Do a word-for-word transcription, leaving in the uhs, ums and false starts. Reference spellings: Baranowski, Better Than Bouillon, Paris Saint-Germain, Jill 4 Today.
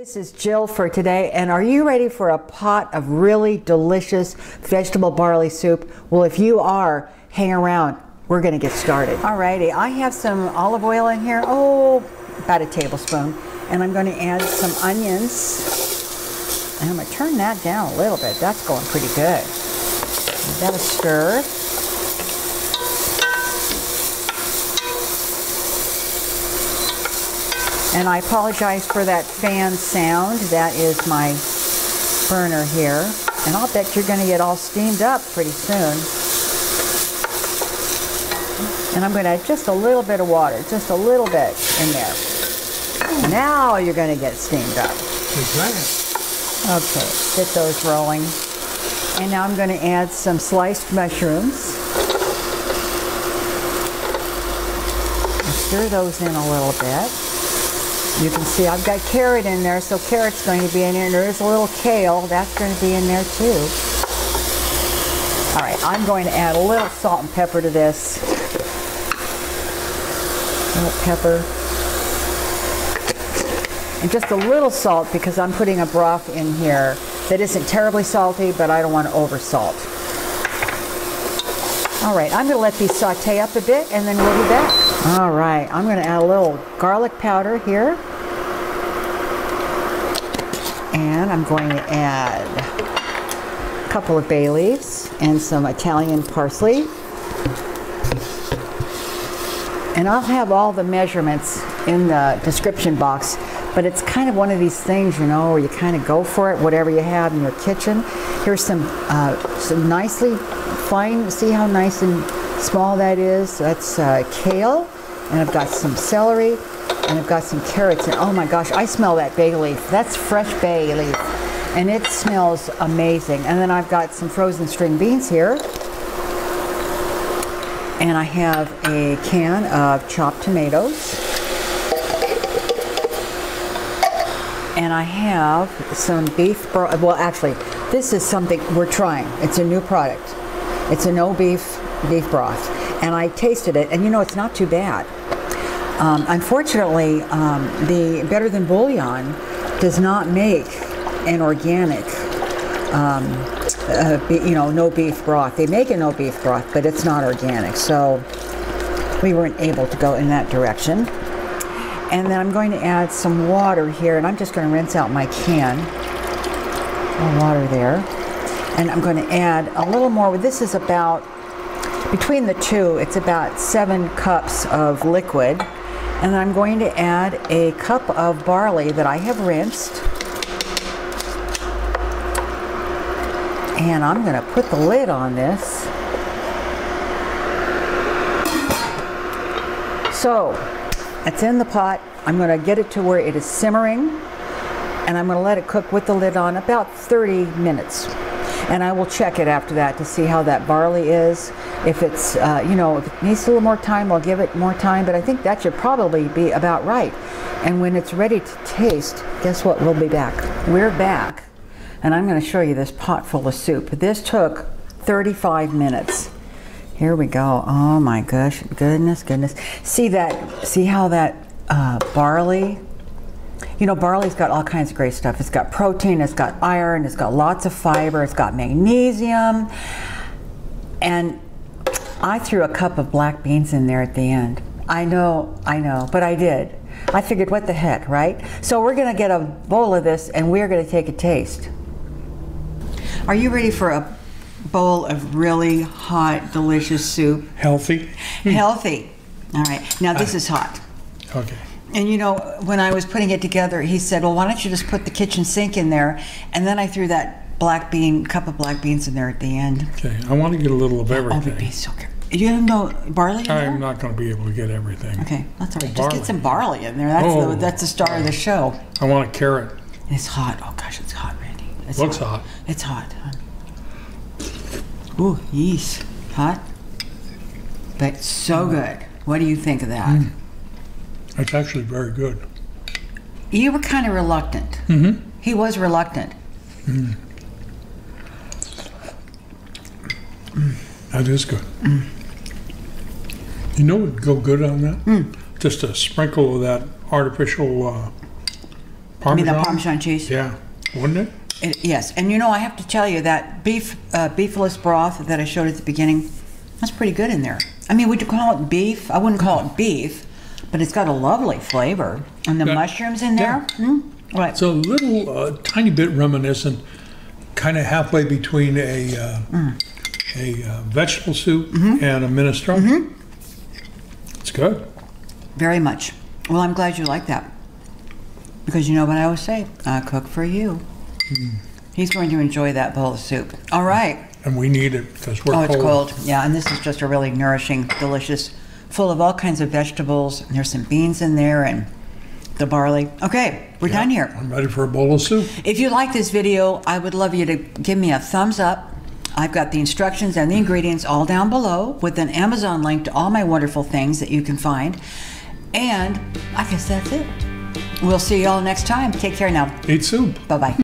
This is Jill for today, and are you ready for a pot of really delicious vegetable barley soup? Well, if you are, hang around. We're going to get started. Alrighty, I have some olive oil in here, oh, about a tablespoon, and I'm going to add some onions, and I'm going to turn that down a little bit. That's going pretty good. Give that a stir. And I apologize for that fan sound. That is my burner here. And I'll bet you're going to get all steamed up pretty soon. And I'm going to add just a little bit of water, just a little bit in there. Now you're going to get steamed up. Okay, get those rolling. And now I'm going to add some sliced mushrooms. Stir those in a little bit. You can see I've got carrot in there, so carrot's going to be in there. There is a little kale, that's going to be in there too. All right, I'm going to add a little salt and pepper to this. A little pepper. And just a little salt because I'm putting a broth in here that isn't terribly salty, but I don't want to over-salt. All right, I'm going to let these saute up a bit and then we'll be back. All right, I'm going to add a little garlic powder here. And I'm going to add a couple of bay leaves and some Italian parsley. And I'll have all the measurements in the description box, but it's kind of one of these things, you know, where you kind of go for it, whatever you have in your kitchen. Here's some, uh, some nicely fine, see how nice and small that is? That's uh, kale, and I've got some celery, and I've got some carrots, and oh my gosh, I smell that bay leaf. That's fresh bay leaf, and it smells amazing. And then I've got some frozen string beans here, and I have a can of chopped tomatoes, and I have some beef broth. Well, actually, this is something we're trying. It's a new product. It's a no beef beef broth, and I tasted it, and you know, it's not too bad. Um, unfortunately, um, the Better Than Bouillon does not make an organic, um, uh, be, you know, no beef broth. They make a no beef broth, but it's not organic, so we weren't able to go in that direction. And then I'm going to add some water here, and I'm just going to rinse out my can. A little water there. And I'm going to add a little more. This is about, between the two, it's about seven cups of liquid. And I'm going to add a cup of barley that I have rinsed. And I'm going to put the lid on this. So, it's in the pot. I'm going to get it to where it is simmering. And I'm going to let it cook with the lid on about thirty minutes. And I will check it after that to see how that barley is. If it's, uh, you know, if it needs a little more time, I'll give it more time, but I think that should probably be about right. And when it's ready to taste, guess what? We'll be back. We're back, and I'm going to show you this pot full of soup. This took thirty-five minutes. Here we go. Oh my gosh, goodness, goodness. See that, see how that uh, barley, you know, barley's got all kinds of great stuff. It's got protein, it's got iron, it's got lots of fiber, it's got magnesium. And I threw a cup of black beans in there at the end. I know, I know, but I did. I figured, what the heck, right? So we're gonna get a bowl of this and we're gonna take a taste. Are you ready for a bowl of really hot, delicious soup? Healthy. Healthy. All right, now this is hot. Okay. And you know, when I was putting it together, he said, well, why don't you just put the kitchen sink in there? And then I threw that black bean, cup of black beans in there at the end. Okay, I want to get a little of everything. Oh, it'd be so good. You have no barley in there? I'm not going to be able to get everything. Okay, that's all right. Barley. Just get some barley in there. That's, oh, the, that's the star of the show. I want a carrot. It's hot. Oh, gosh, it's hot, Randy. It's Looks hot. hot. It's hot. Ooh, yeast. Hot, but so mm. good. What do you think of that? Mm. It's actually very good. You were kind of reluctant. Mm-hmm. He was reluctant. Mm. Mm. That is good. Mm. You know what would go good on that? Mm. Just a sprinkle of that artificial uh, Parmesan? I mean the Parmesan cheese. Yeah, wouldn't it? It, yes, and you know, I have to tell you that beef, uh, beefless broth that I showed at the beginning, that's pretty good in there. I mean, would you call it beef? I wouldn't call it beef, but it's got a lovely flavor. And the that, mushrooms in there, yeah. mm, right? It's a little, uh, tiny bit reminiscent, kind of halfway between a uh, mm. a uh, vegetable soup mm-hmm. and a minestrone. Mm-hmm. It's good. Very much. Well, I'm glad you like that, because you know what I always say: I cook for you. Mm. He's going to enjoy that bowl of soup. All right. And we need it because we're cold. Oh, it's cold. cold. Yeah, and this is just a really nourishing, delicious, full of all kinds of vegetables. And there's some beans in there and the barley. Okay, we're yeah, done here. I'm ready for a bowl of soup. If you like this video, I would love you to give me a thumbs up. I've got the instructions and the ingredients all down below with an Amazon link to all my wonderful things that you can find. And I guess that's it. We'll see you all next time. Take care now. Eat soup. Bye-bye.